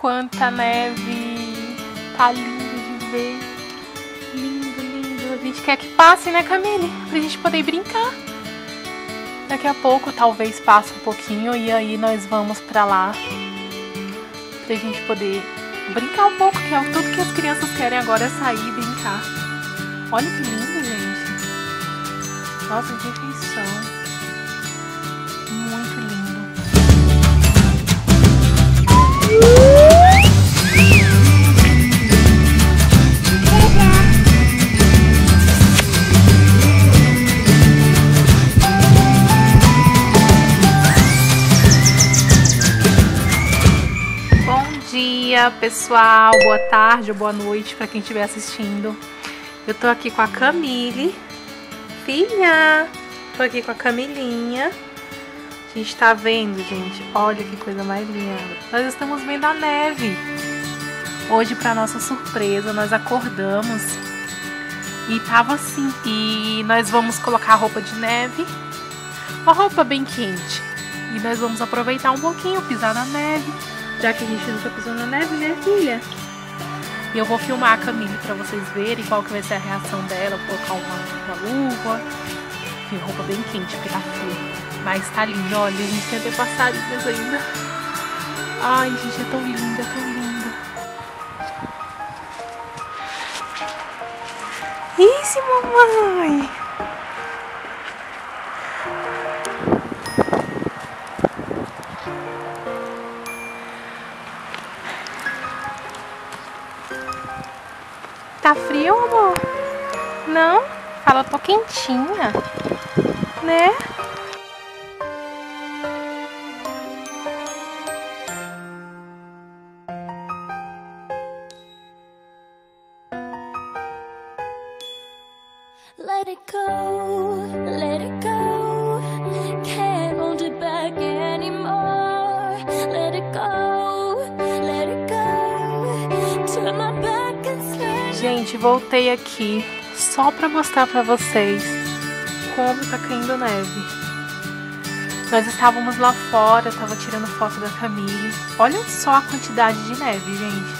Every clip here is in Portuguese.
Quanta neve, tá lindo de ver, lindo, lindo. A gente quer que passe, né, Camille? Pra gente poder brincar. Daqui a pouco talvez passe um pouquinho e aí nós vamos pra lá pra gente poder brincar um pouco, que é tudo que as crianças querem agora, é sair e brincar. Olha que lindo, gente. Nossa, que feição. Muito lindo. Pessoal, boa tarde ou boa noite para quem estiver assistindo. Eu tô aqui com a Camille, filha, tô aqui com a Camilinha. A gente tá vendo, gente, olha que coisa mais linda. Nós estamos vendo a neve. Hoje, para nossa surpresa, nós acordamos e tava assim. E nós vamos colocar a roupa de neve, uma roupa bem quente, e nós vamos aproveitar um pouquinho, pisar na neve. Já que a gente nunca pisou na neve, né, filha? E eu vou filmar a Camille pra vocês verem qual que vai ser a reação dela. Vou colocar uma luva e roupa bem quente, porque tá frio. Mas tá lindo, olha, a gente tem até passarinhos ainda. Ai, gente, é tão linda, tão linda. Isso, mamãe! Tá frio, amor? Não? Fala, tô quentinha, né? Let it go, let it go. Can't hold it back anymore. Let it go, let it go. Turn my back. Gente, voltei aqui só pra mostrar pra vocês como tá caindo neve. Nós estávamos lá fora, eu tava tirando foto da Camille. Olha só a quantidade de neve, gente.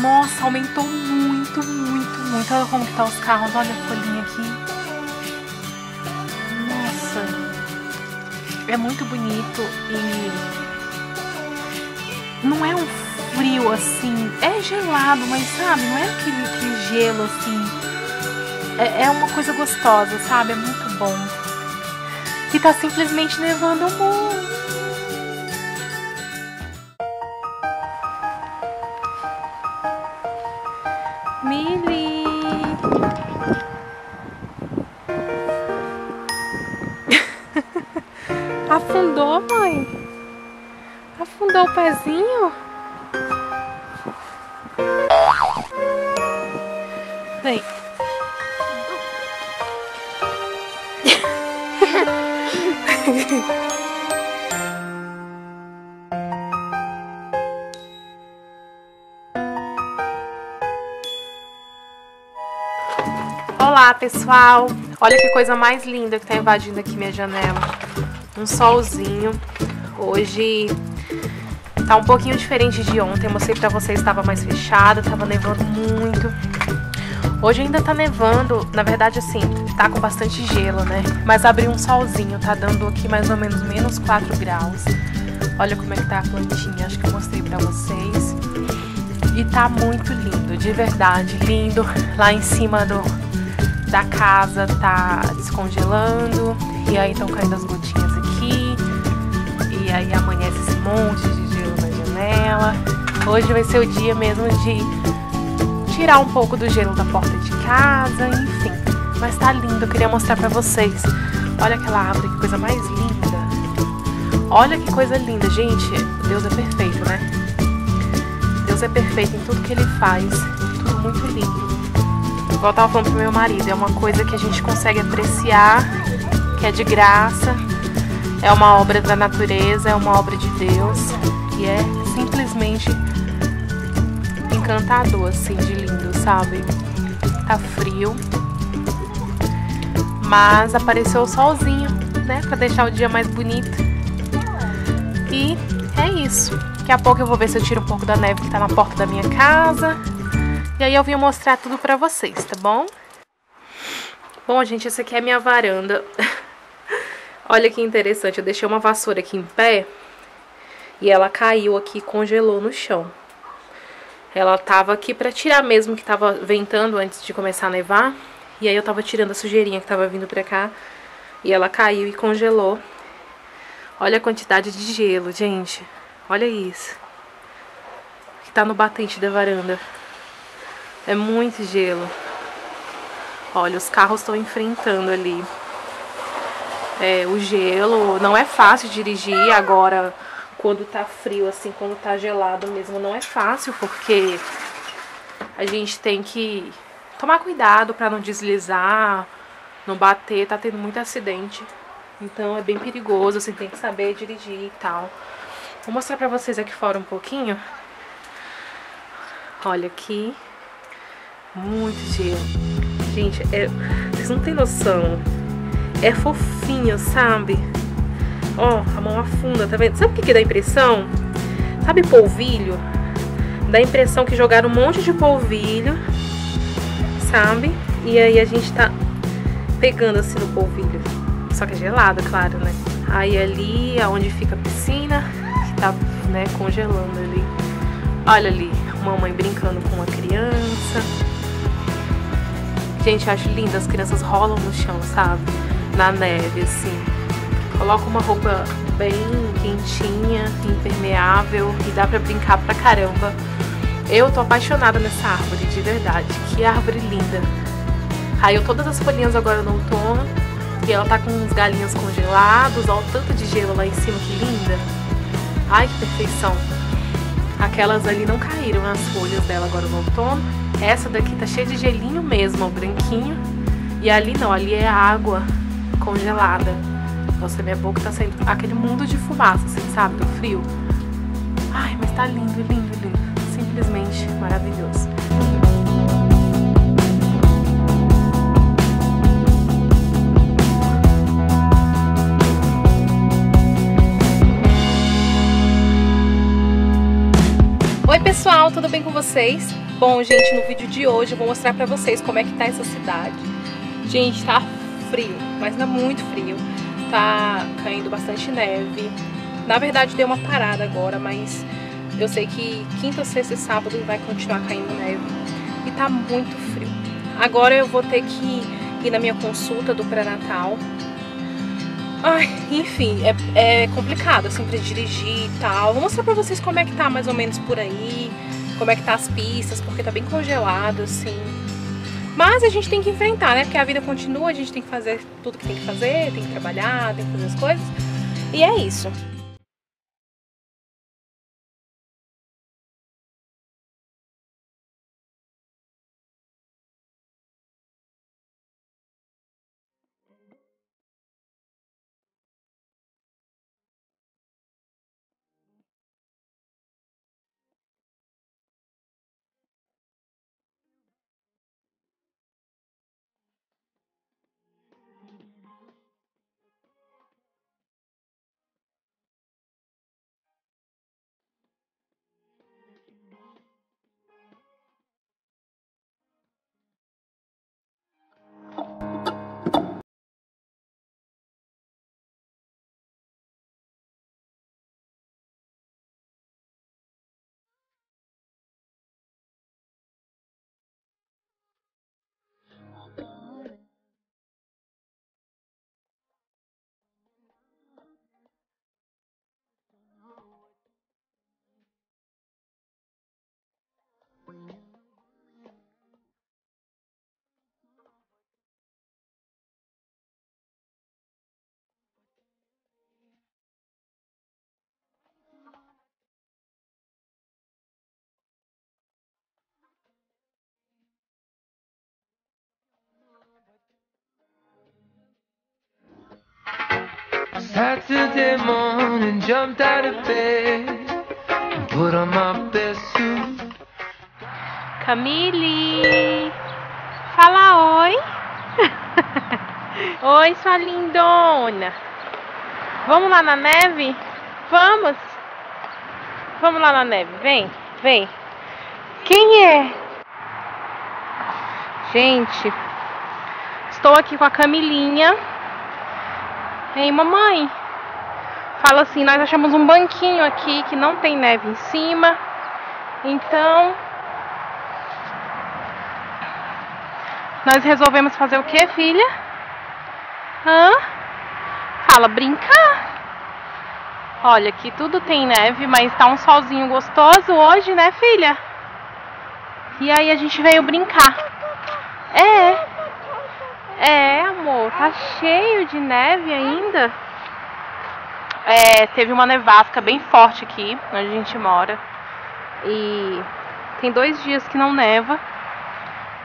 Nossa, aumentou muito, muito, muito. Olha como que tá os carros, olha a folhinha aqui. Nossa, é muito bonito e não é um frio assim, é gelado, mas sabe, não é aquele gelo assim, é uma coisa gostosa, sabe, é muito bom. E tá simplesmente nevando muito. Mili! Afundou, mãe? Afundou o pezinho? Vem. Olá, pessoal. Olha que coisa mais linda que tá invadindo aqui minha janela. Um solzinho. Hoje tá um pouquinho diferente de ontem. Eu mostrei pra vocês, estava mais fechado, tava nevando muito. Hoje ainda tá nevando, na verdade assim, tá com bastante gelo, né? Mas abriu um solzinho, tá dando aqui mais ou menos menos 4 graus. Olha como é que tá a plantinha, acho que eu mostrei pra vocês. E tá muito lindo, de verdade, lindo. Lá em cima da casa tá descongelando, e aí estão caindo as gotinhas aqui. E aí amanhece esse monte de gelo na janela. Hoje vai ser o dia mesmo de tirar um pouco do gelo da porta de casa, enfim. Mas tá lindo, eu queria mostrar pra vocês. Olha aquela árvore, que coisa mais linda. Olha que coisa linda, gente. Deus é perfeito, né? Deus é perfeito em tudo que ele faz. Tudo muito lindo. Igual eu tava falando pro meu marido, é uma coisa que a gente consegue apreciar, que é de graça. É uma obra da natureza, é uma obra de Deus. E é simplesmente encantador, assim, de lindo, sabe? Tá frio, mas apareceu o solzinho, né? Pra deixar o dia mais bonito. E é isso. Daqui Daqui a pouco eu vou ver se eu tiro um pouco da neve que tá na porta da minha casa. E aí eu vim mostrar tudo pra vocês, tá bom? Bom, gente, essa aqui é a minha varanda. Olha que interessante, eu deixei uma vassoura aqui em pé e ela caiu aqui e congelou no chão. Ela tava aqui pra tirar mesmo, que tava ventando antes de começar a nevar. E aí eu tava tirando a sujeirinha que tava vindo pra cá e ela caiu e congelou. Olha a quantidade de gelo, gente. Olha isso. Que tá no batente da varanda. É muito gelo. Olha, os carros estão enfrentando ali. É, o gelo. Não é fácil dirigir agora quando tá frio, assim, quando tá gelado mesmo. Não é fácil porque a gente tem que tomar cuidado pra não deslizar, não bater. Tá tendo muito acidente. Então é bem perigoso, você tem que saber dirigir e tal. Vou mostrar pra vocês aqui fora um pouquinho. Olha aqui. Muito gelo. Gente, vocês não tem noção. É fofinho, sabe? Ó, a mão afunda, tá vendo? Sabe o que dá impressão? Sabe polvilho? Dá a impressão que jogaram um monte de polvilho, sabe? E aí a gente tá pegando assim no polvilho. Só que é gelado, claro, né? Aí ali, aonde fica a piscina, que tá, né, congelando ali. Olha ali, mamãe brincando com uma criança. Gente, eu acho lindo, as crianças rolam no chão, sabe? Na neve, assim. Coloca uma roupa bem quentinha, impermeável, e dá pra brincar pra caramba. Eu tô apaixonada nessa árvore, de verdade. Que árvore linda. Caiu todas as folhinhas agora no outono. E ela tá com uns galinhos congelados. Olha o tanto de gelo lá em cima, que linda. Ai, que perfeição. Aquelas ali não caíram, as folhas dela agora no outono. Essa daqui tá cheia de gelinho mesmo, ó, branquinho. E ali não, ali é água congelada. Nossa, minha boca tá saindo aquele mundo de fumaça, assim, sabe, do frio. Ai, mas tá lindo, lindo, lindo. Simplesmente maravilhoso. Oi pessoal, tudo bem com vocês? Bom, gente, no vídeo de hoje eu vou mostrar pra vocês como é que tá essa cidade. Gente, tá frio, mas não é muito frio. Tá caindo bastante neve. Na verdade deu uma parada agora, mas eu sei que quinta, sexta e sábado vai continuar caindo neve. E tá muito frio. Agora eu vou ter que ir na minha consulta do pré-natal. Ai, enfim, é complicado assim pra dirigir e tal. Vou mostrar pra vocês como é que tá mais ou menos por aí, como é que tá as pistas, porque tá bem congelado assim. Mas a gente tem que enfrentar, né? Porque a vida continua, a gente tem que fazer tudo que tem que fazer, tem que trabalhar, tem que fazer as coisas. E é isso. Saturday morning, jumped out of bed and put on my best suit. Camille, fala oi. Oi, sua lindona. Vamos lá na neve? Vamos? Vamos lá na neve, vem, vem. Quem é? Gente, estou aqui com a Camilinha. Ei, mamãe. Fala assim, nós achamos um banquinho aqui que não tem neve em cima. Então, nós resolvemos fazer o que, filha? Hã? Fala, brincar. Olha, aqui tudo tem neve, mas tá um solzinho gostoso hoje, né, filha? E aí a gente veio brincar. É, amor, tá cheio de neve ainda. É, teve uma nevasca bem forte aqui, onde a gente mora. E tem 2 dias que não neva.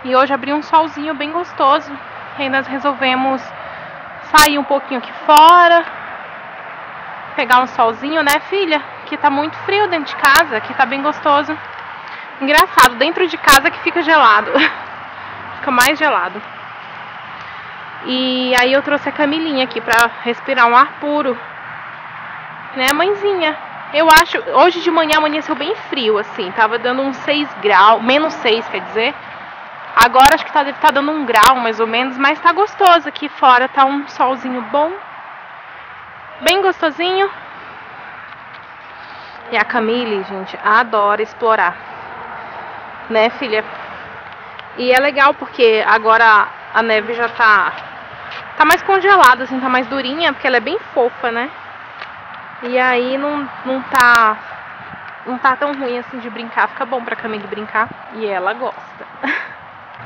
E hoje abriu um solzinho bem gostoso. E aí nós resolvemos sair um pouquinho aqui fora, pegar um solzinho, né, filha? Que tá muito frio dentro de casa, que tá bem gostoso. Engraçado, dentro de casa que fica gelado. Fica mais gelado. E aí eu trouxe a Camilinha aqui pra respirar um ar puro. Né, mãezinha? Eu acho, hoje de manhã amanheceu bem frio, assim. Tava dando uns 6 graus, menos 6, quer dizer. Agora acho que deve estar dando 1 grau, mais ou menos, mas tá gostoso aqui fora, tá um solzinho bom, bem gostosinho. E a Camille, gente, adora explorar, né, filha? E é legal porque agora a neve já tá mais congelada, assim, tá mais durinha, porque ela é bem fofa, né? E aí não tá tão ruim assim de brincar, fica bom pra Camille brincar e ela gosta.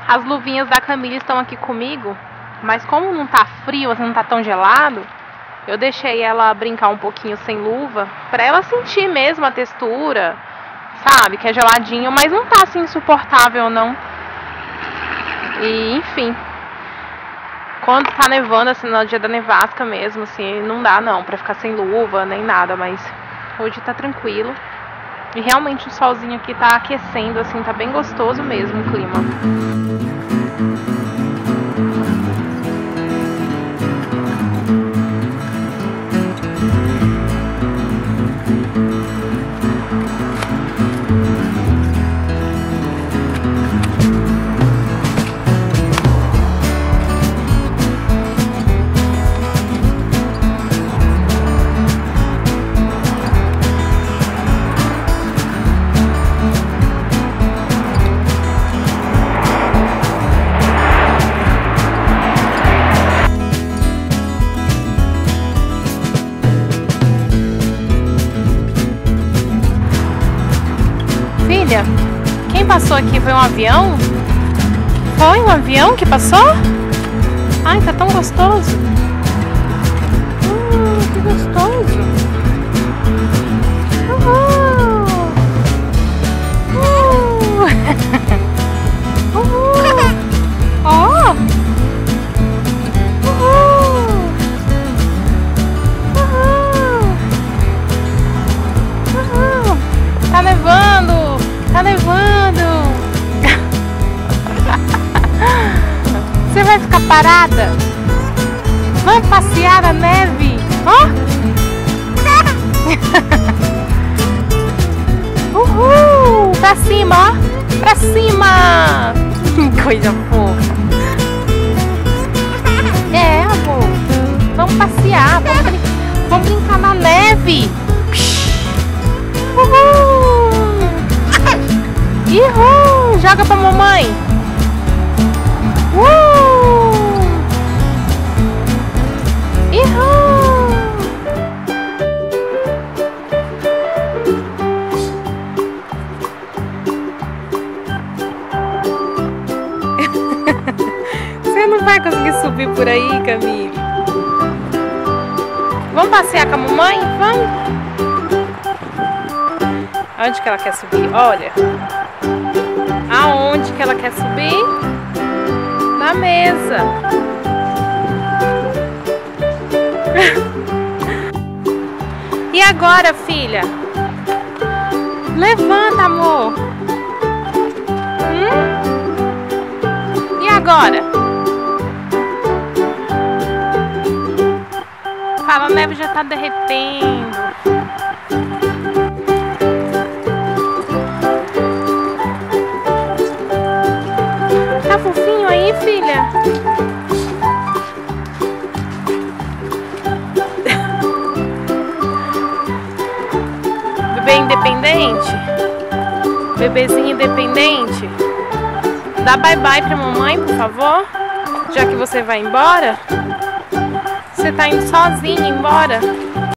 As luvinhas da Camille estão aqui comigo, mas como não tá frio, assim, não tá tão gelado, eu deixei ela brincar um pouquinho sem luva, pra ela sentir mesmo a textura, sabe? Que é geladinho, mas não tá assim insuportável, não. E, enfim, quando tá nevando, assim, no dia da nevasca mesmo, assim, não dá não pra ficar sem luva, nem nada, mas hoje tá tranquilo. E realmente o solzinho aqui tá aquecendo, assim, tá bem gostoso mesmo o clima. Quem passou aqui foi um avião? Foi um avião que passou? Ai, tá tão gostoso! Que gostoso! Tá nevando! Tá nevando! Você vai ficar parada? Vamos passear na neve? Ó! Oh? Uhul! Pra cima, ó! Pra cima! Coisa fofa! É, amor! Vamos passear! Vamos brincar na neve! Uhul! Uhul! Joga pra mamãe! Uhul! Você não vai conseguir subir por aí, Camille. Vamos passear com a mamãe? Vamos! Onde que ela quer subir? Olha! Aonde que ela quer subir? Na mesa. E agora, filha? Levanta, amor. E agora? Fala, a neve já tá derretendo. independente? Bebezinho independente? Dá bye bye pra mamãe, por favor? Já que você vai embora? Você tá indo sozinha embora?